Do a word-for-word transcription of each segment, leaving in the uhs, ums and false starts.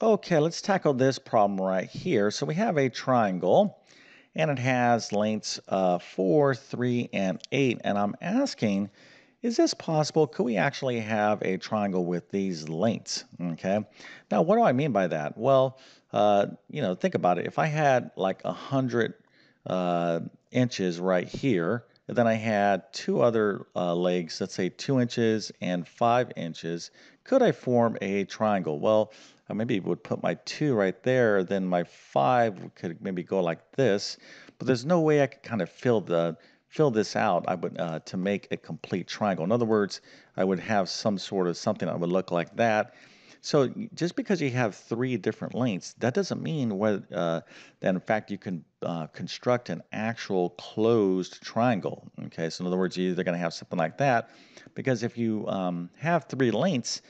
Okay, let's tackle this problem right here. So we have a triangle and it has lengths uh, four, three, and eight. And I'm asking, is this possible? Could we actually have a triangle with these lengths? Okay. Now, what do I mean by that? Well, uh, you know, think about it. If I had like a hundred uh, inches right here, and then I had two other uh, legs, let's say two inches and five inches, could I form a triangle? Well, I maybe would put my two right there, then my five could maybe go like this, but there's no way I could kind of fill the fill this out. I would uh, to make a complete triangle. In other words, I would have some sort of something that would look like that. So just because you have three different lengths, that doesn't mean whether, uh, that in fact you can uh, construct an actual closed triangle. Okay, so in other words, you're either going to have something like that, because if you um, have three lengths.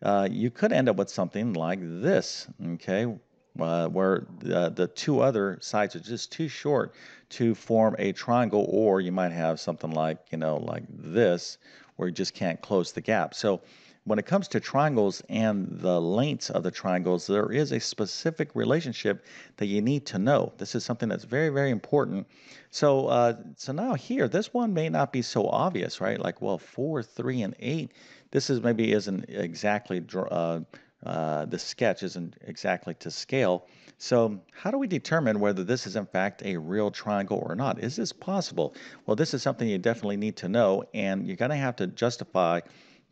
Uh, you could end up with something like this, okay, uh, where the, the two other sides are just too short to form a triangle, or you might have something like, you know, like this, where you just can't close the gap. So when it comes to triangles and the lengths of the triangles, there is a specific relationship that you need to know. This is something that's very, very important. So, uh, so now here, this one may not be so obvious, right? Like, well, four, three, and eight. This is maybe isn't exactly, uh, uh, the sketch isn't exactly to scale. So how do we determine whether this is in fact a real triangle or not? Is this possible? Well, this is something you definitely need to know, and you're going to have to justify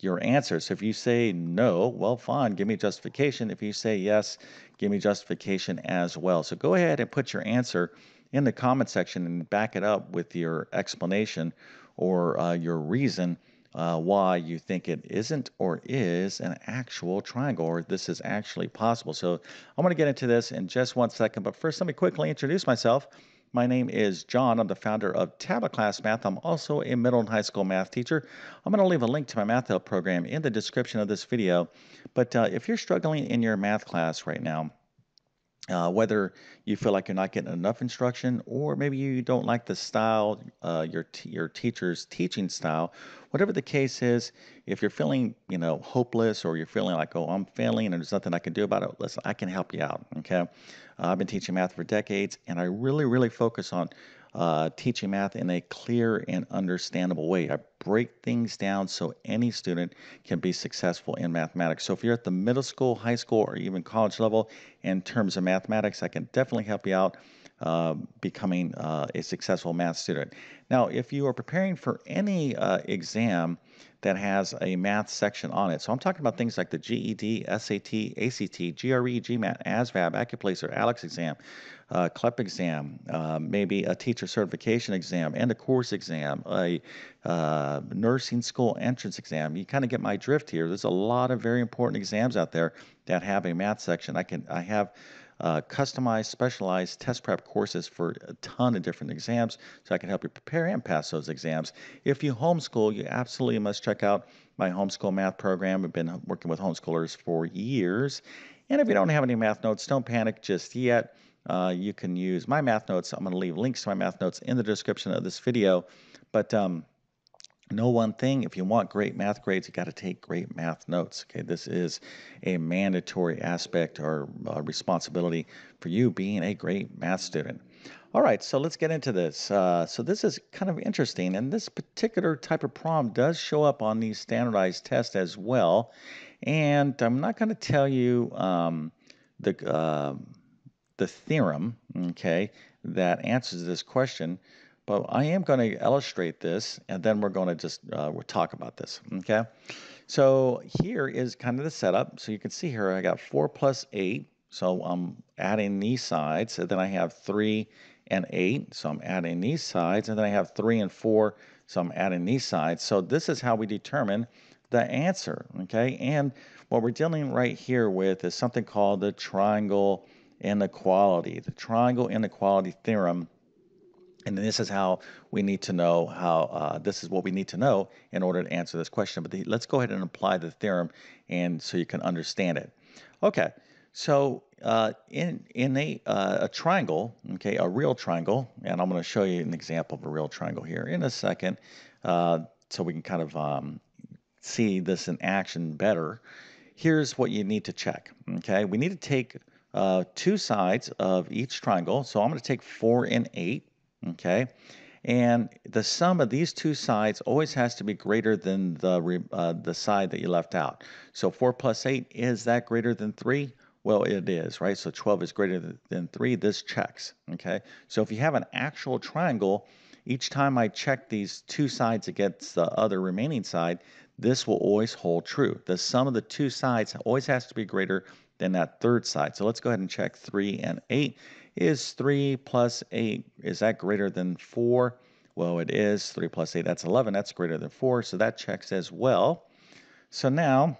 your answer. So if you say no, well, fine, give me justification. If you say yes, give me justification as well. So go ahead and put your answer in the comment section and back it up with your explanation or uh, your reason Uh, why you think it isn't or is an actual triangle, or this is actually possible. So I'm going to get into this in just one second, but first let me quickly introduce myself. My name is John. I'm the founder of TabletClass Math. I'm also a middle and high school math teacher. I'm going to leave a link to my math help program in the description of this video, but uh, if you're struggling in your math class right now, Uh, whether you feel like you're not getting enough instruction, or maybe you don't like the style, uh, your t your teacher's teaching style, whatever the case is, if you're feeling, you know, hopeless, or you're feeling like, oh, I'm failing and there's nothing I can do about it, listen, I can help you out. Okay, uh, I've been teaching math for decades, and I really, really focus on uh, teaching math in a clear and understandable way. I break things down so any student can be successful in mathematics. So if you're at the middle school, high school, or even college level in terms of mathematics, I can definitely help you out uh, becoming uh, a successful math student. Now, if you are preparing for any uh, exam that has a math section on it, so I'm talking about things like the G E D, S A T, A C T, G R E, GMAT, ASVAB, AccuPlacer, ALEX exam, uh, CLEP exam, uh, maybe a teacher certification exam, end of course exam, a uh, nursing school entrance exam. You kind of get my drift here. There's a lot of very important exams out there that have a math section. I can, I have Uh, customized, specialized test prep courses for a ton of different exams, so I can help you prepare and pass those exams. If you homeschool, you absolutely must check out my homeschool math program. I've been working with homeschoolers for years. And if you don't have any math notes, don't panic just yet. Uh, you can use my math notes. I'm going to leave links to my math notes in the description of this video. But um, know one thing, if you want great math grades, you got to take great math notes. Okay, this is a mandatory aspect or uh, responsibility for you being a great math student. All right, so let's get into this. Uh, so this is kind of interesting, and this particular type of problem does show up on these standardized tests as well. And I'm not going to tell you um, the uh, the theorem, okay, that answers this question. But I am going to illustrate this, and then we're going to just uh, we'll talk about this, okay? So here is kind of the setup. So you can see here I got four plus eight, so I'm adding these sides. And then I have three and eight, so I'm adding these sides. And then I have three and four, so I'm adding these sides. So this is how we determine the answer, okay? And what we're dealing right here with is something called the triangle inequality, the triangle inequality theorem. And this is how we need to know how, uh, this is what we need to know in order to answer this question. But the, let's go ahead and apply the theorem, and so you can understand it. Okay, so uh, in, in a, uh, a triangle, okay, a real triangle, and I'm going to show you an example of a real triangle here in a second, uh, so we can kind of um, see this in action better. Here's what you need to check, Okay, we need to take uh, two sides of each triangle. So I'm going to take four and eight. Okay, and the sum of these two sides always has to be greater than the uh, the side that you left out. So four plus eight, is that greater than three? Well, it is, right? So twelve is greater than three. This checks. Okay, so if you have an actual triangle, each time I check these two sides against the other remaining side, this will always hold true. The sum of the two sides always has to be greater than that third side. So let's go ahead and check three and eight. Is three plus eight, is that greater than four? Well, it is. three plus eight, that's eleven. That's greater than four, so that checks as well. So now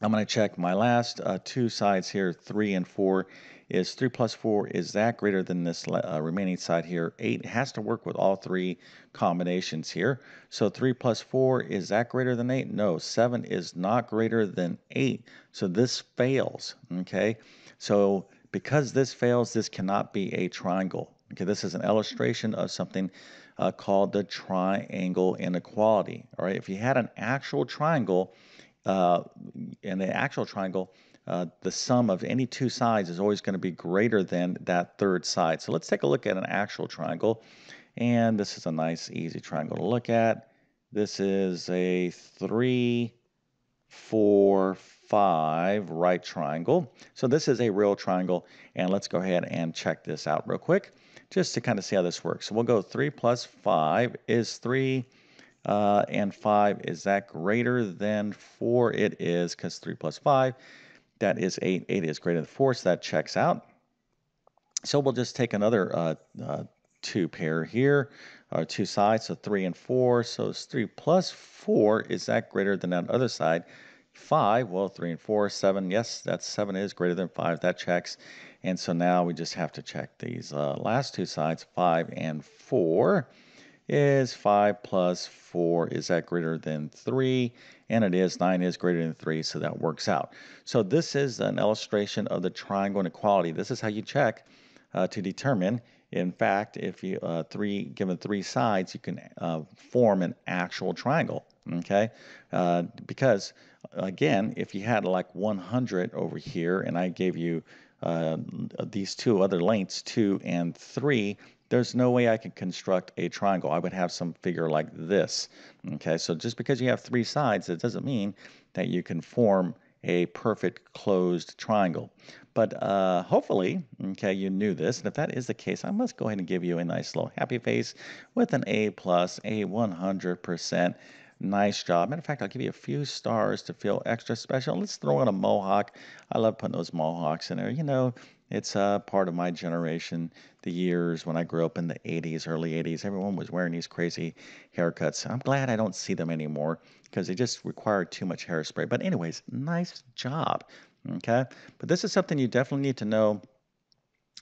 I'm going to check my last uh, two sides here, three and four. Is three plus four, is that greater than this uh, remaining side here? eight has to work with all three combinations here. So three plus four, is that greater than eight? No, seven is not greater than eight. So this fails, okay? So because this fails, this cannot be a triangle. Okay, this is an illustration of something uh, called the triangle inequality. All right, if you had an actual triangle, uh, in the actual triangle, Uh, the sum of any two sides is always going to be greater than that third side. So let's take a look at an actual triangle. And this is a nice, easy triangle to look at. This is a three, four, five right triangle. So this is a real triangle. And let's go ahead and check this out real quick just to kind of see how this works. So we'll go three plus five is three. Uh, and five, is that greater than four? It is, because three plus five, that is eight. eight is greater than four, so that checks out. So we'll just take another uh, uh, two pair here, or two sides, so three and four. So it's three plus four. Is that greater than that other side? five, well, three and four, seven. Yes, that seven is greater than five. That checks. And so now we just have to check these uh, last two sides, five and four. Is five plus four, is that greater than three? And it is. nine is greater than three, so that works out. So this is an illustration of the triangle inequality. This is how you check uh, to determine, in fact, if you uh, three given three sides, you can uh, form an actual triangle, okay? Uh, because, again, if you had like one hundred over here, and I gave you uh, these two other lengths, two and three, there's no way I can construct a triangle. I would have some figure like this. Okay, so just because you have three sides, it doesn't mean that you can form a perfect closed triangle. But uh, hopefully, okay, you knew this. And if that is the case, I must go ahead and give you a nice little happy face with an A plus, a one hundred percent. Nice job. Matter of fact, I'll give you a few stars to feel extra special. Let's throw in a mohawk. I love putting those mohawks in there. You know, it's a uh, part of my generation, the years when I grew up in the eighties, early eighties. Everyone was wearing these crazy haircuts. I'm glad I don't see them anymore because they just require too much hairspray. But anyways, nice job. Okay. But this is something you definitely need to know.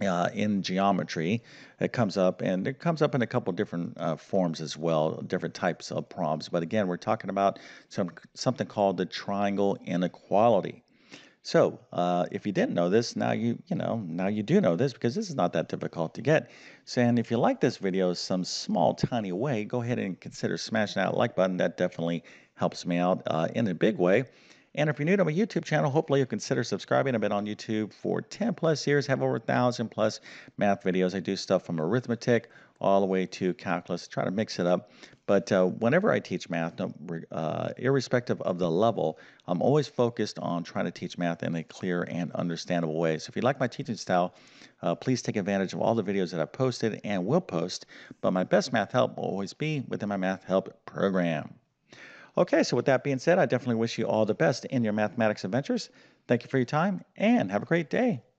Uh, in geometry, it comes up, and it comes up in a couple different uh, forms as well, different types of problems. But again, we're talking about some something called the triangle inequality. So uh, if you didn't know this, now you you know now you do know this, because this is not that difficult to get. So, and if you like this video some small tiny way, go ahead and consider smashing that like button. That definitely helps me out uh, in a big way. And if you're new to my YouTube channel, hopefully you'll consider subscribing. I've been on YouTube for ten plus years, have over one thousand plus math videos. I do stuff from arithmetic all the way to calculus, try to mix it up. But uh, whenever I teach math, no, uh, irrespective of the level, I'm always focused on trying to teach math in a clear and understandable way. So if you like my teaching style, uh, please take advantage of all the videos that I've posted and will post. But my best math help will always be within my math help program. Okay, so with that being said, I definitely wish you all the best in your mathematics adventures. Thank you for your time, and have a great day.